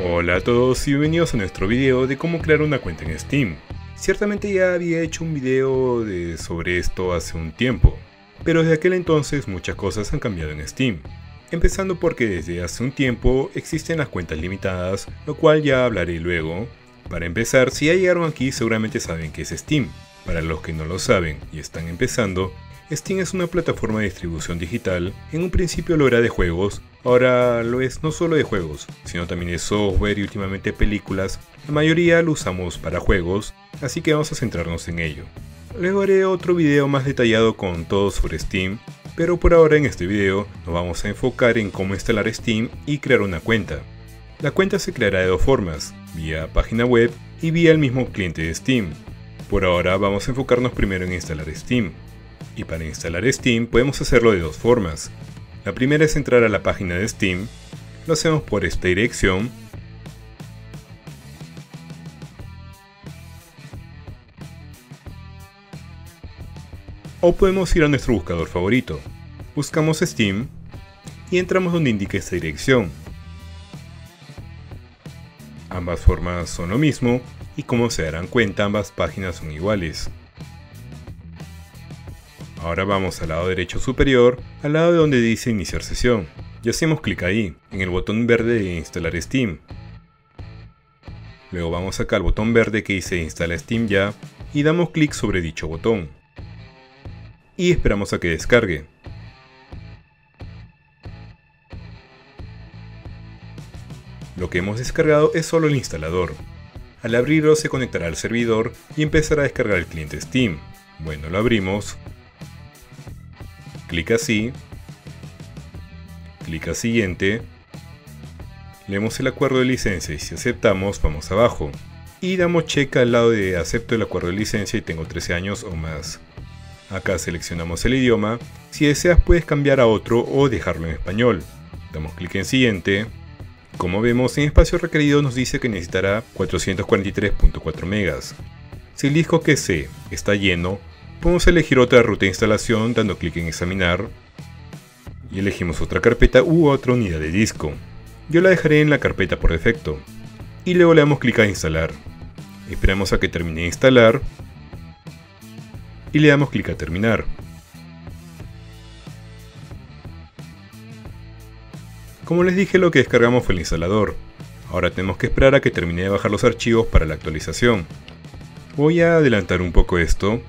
Hola a todos y bienvenidos a nuestro video de cómo crear una cuenta en Steam. Ciertamente ya había hecho un video sobre esto hace un tiempo, pero desde aquel entonces muchas cosas han cambiado en Steam. Empezando porque desde hace un tiempo existen las cuentas limitadas, lo cual ya hablaré luego. Para empezar, si ya llegaron aquí seguramente saben qué es Steam. Para los que no lo saben y están empezando, Steam es una plataforma de distribución digital, en un principio lo era de juegos, ahora lo es no solo de juegos, sino también de software y últimamente películas, la mayoría lo usamos para juegos, así que vamos a centrarnos en ello. Luego haré otro video más detallado con todo sobre Steam, pero por ahora en este video nos vamos a enfocar en cómo instalar Steam y crear una cuenta. La cuenta se creará de dos formas, vía página web y vía el mismo cliente de Steam. Por ahora vamos a enfocarnos primero en instalar Steam. Y para instalar Steam podemos hacerlo de dos formas. La primera es entrar a la página de Steam, lo hacemos por esta dirección. O podemos ir a nuestro buscador favorito. Buscamos Steam y entramos donde indica esta dirección. Ambas formas son lo mismo y como se darán cuenta ambas páginas son iguales. Ahora vamos al lado derecho superior, al lado de donde dice iniciar sesión, y hacemos clic ahí, en el botón verde de instalar Steam. Luego vamos acá al botón verde que dice instala Steam ya, y damos clic sobre dicho botón. Y esperamos a que descargue. Lo que hemos descargado es solo el instalador. Al abrirlo se conectará al servidor y empezará a descargar el cliente Steam. Bueno, lo abrimos. Clic así, clic a siguiente, leemos el acuerdo de licencia y si aceptamos vamos abajo y damos check al lado de acepto el acuerdo de licencia y tengo 13 años o más. Acá seleccionamos el idioma, si deseas puedes cambiar a otro o dejarlo en español. Damos clic en siguiente, como vemos en espacio requerido nos dice que necesitará 443.4 megas. Si el disco que C está lleno, podemos elegir otra ruta de instalación dando clic en examinar y elegimos otra carpeta u otra unidad de disco. Yo la dejaré en la carpeta por defecto y luego le damos clic a instalar. Esperamos a que termine de instalar y le damos clic a terminar. Como les dije, lo que descargamos fue el instalador. Ahora tenemos que esperar a que termine de bajar los archivos para la actualización. Voy a adelantar un poco esto.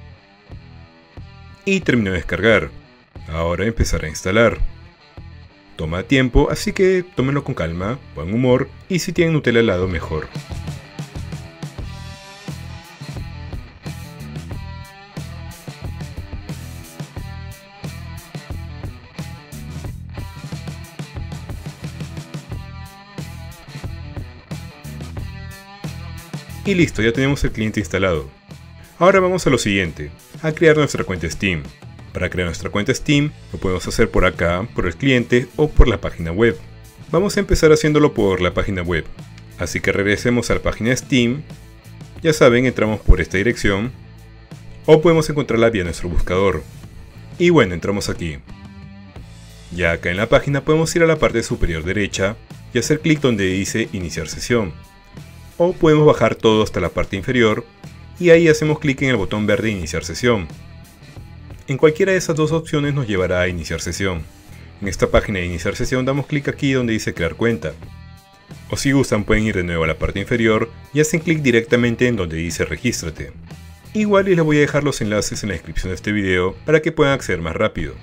Y terminó de descargar, ahora empezará a instalar. Toma tiempo, así que tómenlo con calma, buen humor y si tienen Nutella al lado mejor. Y listo, ya tenemos el cliente instalado. Ahora vamos a lo siguiente, a crear nuestra cuenta Steam. Para crear nuestra cuenta Steam lo podemos hacer por acá, por el cliente o por la página web. Vamos a empezar haciéndolo por la página web, así que regresemos a la página Steam. Ya saben, entramos por esta dirección o podemos encontrarla vía nuestro buscador. Y bueno, entramos aquí. Ya acá en la página podemos ir a la parte superior derecha y hacer clic donde dice iniciar sesión. O podemos bajar todo hasta la parte inferior. Y ahí hacemos clic en el botón verde iniciar sesión. En cualquiera de esas dos opciones nos llevará a iniciar sesión. En esta página de iniciar sesión damos clic aquí donde dice crear cuenta. O si gustan pueden ir de nuevo a la parte inferior y hacen clic directamente en donde dice regístrate. Igual les voy a dejar los enlaces en la descripción de este video para que puedan acceder más rápido.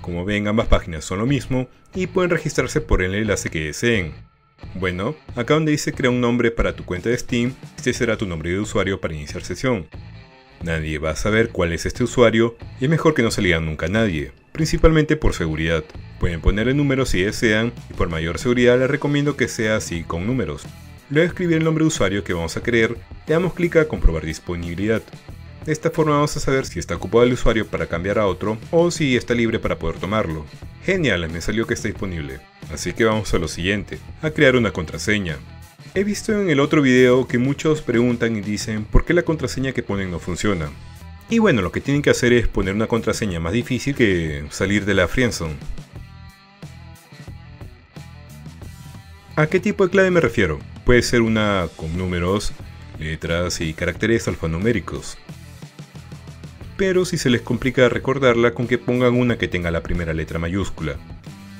Como ven, ambas páginas son lo mismo y pueden registrarse por el enlace que deseen. Bueno, acá donde dice crea un nombre para tu cuenta de Steam, este será tu nombre de usuario para iniciar sesión. Nadie va a saber cuál es este usuario y es mejor que no se le diga nunca a nadie, principalmente por seguridad. Pueden ponerle números si desean y por mayor seguridad les recomiendo que sea así con números. Luego de escribir el nombre de usuario que vamos a crear, le damos clic a comprobar disponibilidad. De esta forma vamos a saber si está ocupado el usuario para cambiar a otro o si está libre para poder tomarlo. Genial, me salió que está disponible. Así que vamos a lo siguiente, a crear una contraseña. He visto en el otro video que muchos preguntan y dicen ¿por qué la contraseña que ponen no funciona? Y bueno, lo que tienen que hacer es poner una contraseña más difícil que salir de la Friendzone. ¿A qué tipo de clave me refiero? puede ser una con números, letras y caracteres alfanuméricos. Pero si se les complica recordarla, con que pongan una que tenga la primera letra mayúscula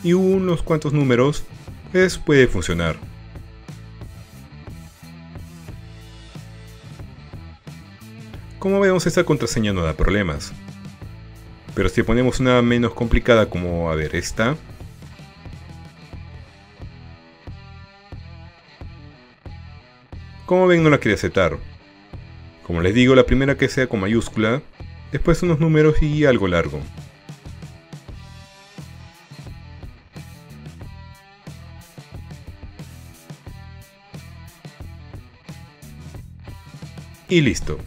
y unos cuantos números, pues puede funcionar. Como vemos, esta contraseña no da problemas. Pero si ponemos una menos complicada, como a ver esta, como ven, no la quiere aceptar. Como les digo, la primera que sea con mayúscula, después unos números y algo largo. Y listo.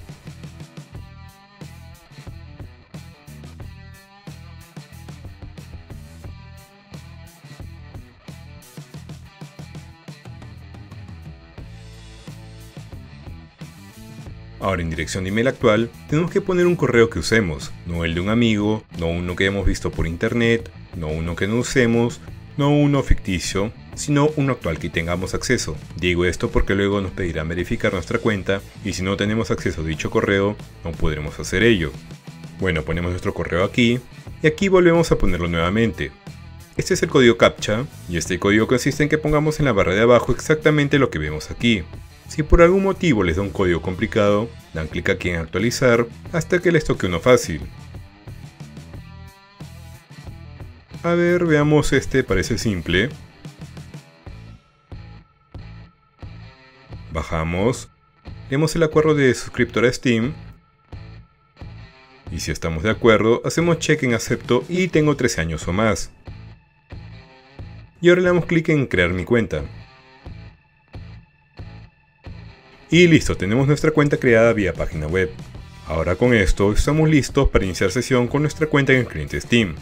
Ahora, en dirección de email actual, tenemos que poner un correo que usemos, no el de un amigo, no uno que hemos visto por internet, no uno que no usemos, no uno ficticio, sino uno actual que tengamos acceso. Digo esto porque luego nos pedirán verificar nuestra cuenta y si no tenemos acceso a dicho correo, no podremos hacer ello. Bueno, ponemos nuestro correo aquí y aquí volvemos a ponerlo nuevamente. Este es el código CAPTCHA y este código consiste en que pongamos en la barra de abajo exactamente lo que vemos aquí. Si por algún motivo les da un código complicado, dan clic aquí en actualizar hasta que les toque uno fácil. A ver, veamos, este parece simple. Bajamos, leemos el acuerdo de suscriptor a Steam. Y si estamos de acuerdo, hacemos check en acepto y tengo 13 años o más. Y ahora le damos clic en crear mi cuenta. Y listo, tenemos nuestra cuenta creada vía página web. Ahora con esto estamos listos para iniciar sesión con nuestra cuenta en el cliente Steam.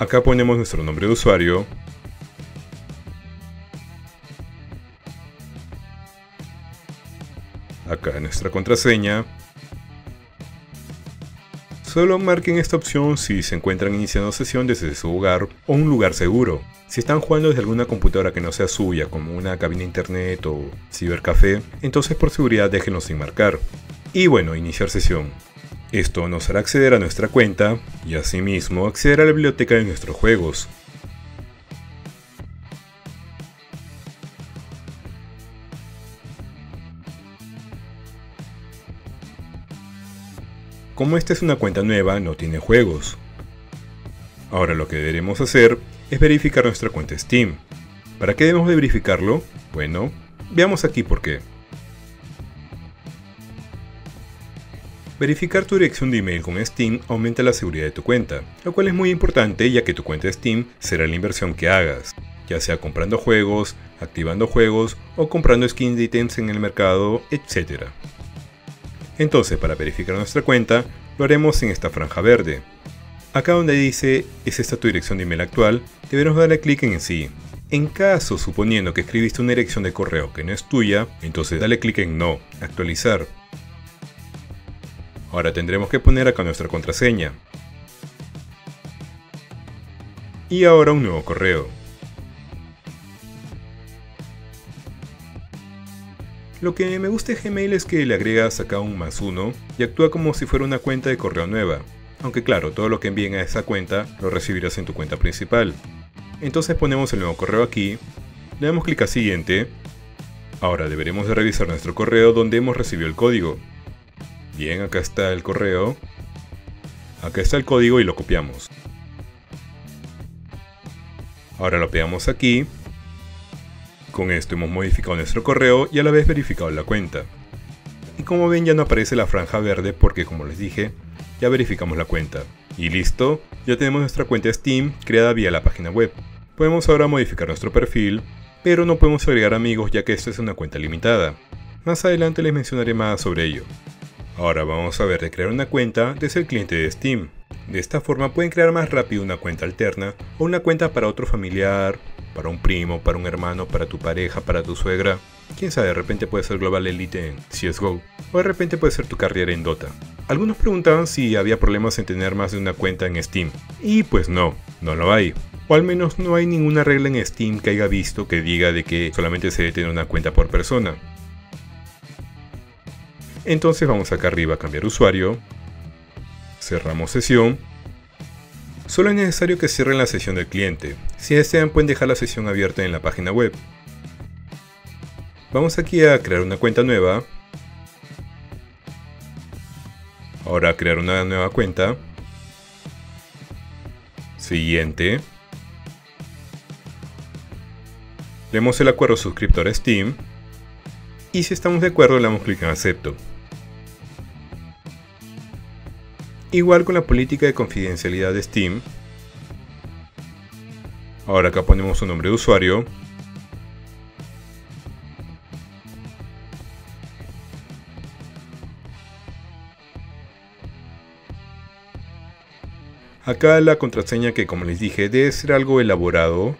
Acá ponemos nuestro nombre de usuario. Acá nuestra contraseña. Solo marquen esta opción si se encuentran iniciando sesión desde su hogar o un lugar seguro. Si están jugando desde alguna computadora que no sea suya, como una cabina internet o cibercafé, entonces por seguridad déjenlo sin marcar. Y bueno, iniciar sesión. Esto nos hará acceder a nuestra cuenta y asimismo acceder a la biblioteca de nuestros juegos. Como esta es una cuenta nueva, no tiene juegos. Ahora lo que deberemos hacer es verificar nuestra cuenta Steam. ¿Para qué debemos de verificarlo? Bueno, veamos aquí por qué. Verificar tu dirección de email con Steam aumenta la seguridad de tu cuenta, lo cual es muy importante ya que tu cuenta Steam será la inversión que hagas, ya sea comprando juegos, activando juegos o comprando skins de ítems en el mercado, etc. Entonces, para verificar nuestra cuenta, lo haremos en esta franja verde. Acá donde dice ¿es esta tu dirección de email actual?, deberemos darle clic en sí. En caso, suponiendo que escribiste una dirección de correo que no es tuya, entonces dale clic en no, actualizar. Ahora tendremos que poner acá nuestra contraseña. Y ahora un nuevo correo. Lo que me gusta de Gmail es que le agregas acá un +1 y actúa como si fuera una cuenta de correo nueva. Aunque claro, todo lo que envíen a esa cuenta lo recibirás en tu cuenta principal. Entonces ponemos el nuevo correo aquí, le damos clic a siguiente. Ahora deberemos de revisar nuestro correo donde hemos recibido el código. Bien, acá está el correo. Acá está el código y lo copiamos. Ahora lo pegamos aquí. Con esto hemos modificado nuestro correo y a la vez verificado la cuenta. Y como ven, ya no aparece la franja verde porque, como les dije, ya verificamos la cuenta. Y listo, ya tenemos nuestra cuenta Steam creada vía la página web. Podemos ahora modificar nuestro perfil, pero no podemos agregar amigos ya que esto es una cuenta limitada. Más adelante les mencionaré más sobre ello. Ahora vamos a ver de crear una cuenta desde el cliente de Steam. De esta forma pueden crear más rápido una cuenta alterna o una cuenta para otro familiar, para un primo, para un hermano, para tu pareja, para tu suegra. Quién sabe, de repente puede ser Global Elite en CSGO o de repente puede ser tu carrera en Dota. Algunos preguntaban si había problemas en tener más de una cuenta en Steam y pues no, no lo hay. O al menos no hay ninguna regla en Steam que haya visto que diga de que solamente se debe tener una cuenta por persona. Entonces vamos acá arriba a cambiar usuario. Cerramos sesión. Solo es necesario que cierren la sesión del cliente. Si desean pueden dejar la sesión abierta en la página web. Vamos aquí a crear una cuenta nueva. Ahora crear una nueva cuenta. Siguiente. Leemos el acuerdo suscriptor a Steam. Y si estamos de acuerdo le damos clic en acepto. Igual con la política de confidencialidad de Steam. Ahora acá ponemos un nombre de usuario. Acá la contraseña que, como les dije, debe ser algo elaborado,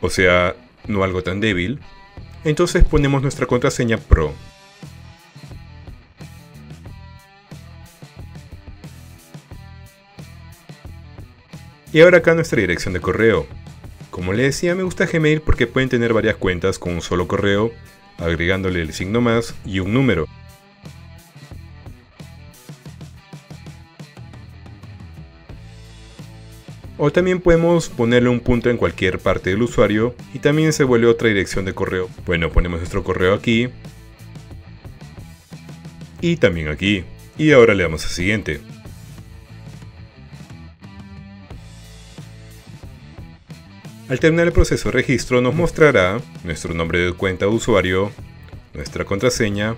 o sea, no algo tan débil. Entonces ponemos nuestra contraseña pro. Y ahora acá nuestra dirección de correo. Como les decía, me gusta Gmail porque pueden tener varias cuentas con un solo correo, agregándole el signo más y un número. O también podemos ponerle un punto en cualquier parte del usuario y también se vuelve otra dirección de correo. Bueno, ponemos nuestro correo aquí. Y también aquí. Y ahora le damos a siguiente. Al terminar el proceso de registro nos mostrará nuestro nombre de cuenta de usuario, nuestra contraseña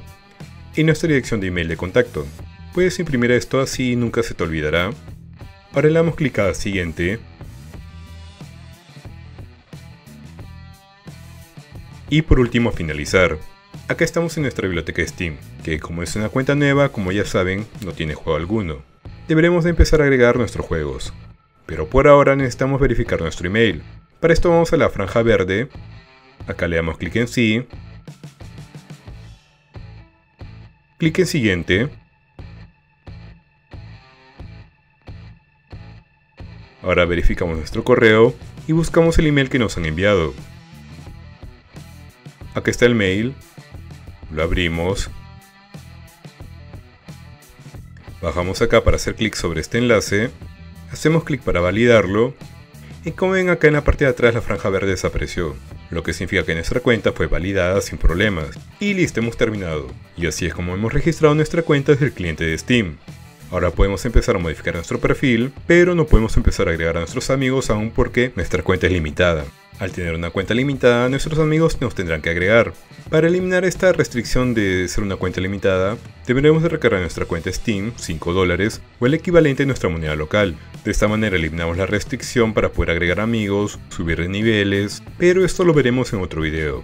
y nuestra dirección de email de contacto. Puedes imprimir esto así, nunca se te olvidará. Ahora le damos clic a siguiente. Y por último finalizar. Acá estamos en nuestra biblioteca Steam, que como es una cuenta nueva, como ya saben, no tiene juego alguno. Deberemos de empezar a agregar nuestros juegos. Pero por ahora necesitamos verificar nuestro email. Para esto vamos a la franja verde. Acá le damos clic en sí. Clic en siguiente. Ahora verificamos nuestro correo y buscamos el email que nos han enviado. Aquí está el mail, lo abrimos, bajamos acá para hacer clic sobre este enlace, hacemos clic para validarlo y como ven acá en la parte de atrás la franja verde desapareció, lo que significa que nuestra cuenta fue validada sin problemas. Y listo, hemos terminado. Y así es como hemos registrado nuestra cuenta desde el cliente de Steam. Ahora podemos empezar a modificar nuestro perfil, pero no podemos empezar a agregar a nuestros amigos aún porque nuestra cuenta es limitada. Al tener una cuenta limitada, nuestros amigos nos tendrán que agregar. Para eliminar esta restricción de ser una cuenta limitada, deberemos de recargar nuestra cuenta Steam, $5 o el equivalente en nuestra moneda local. De esta manera eliminamos la restricción para poder agregar amigos, subir de niveles, pero esto lo veremos en otro video.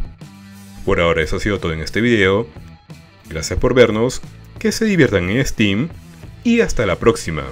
Por ahora eso ha sido todo en este video. Gracias por vernos, que se diviertan en Steam. Y hasta la próxima.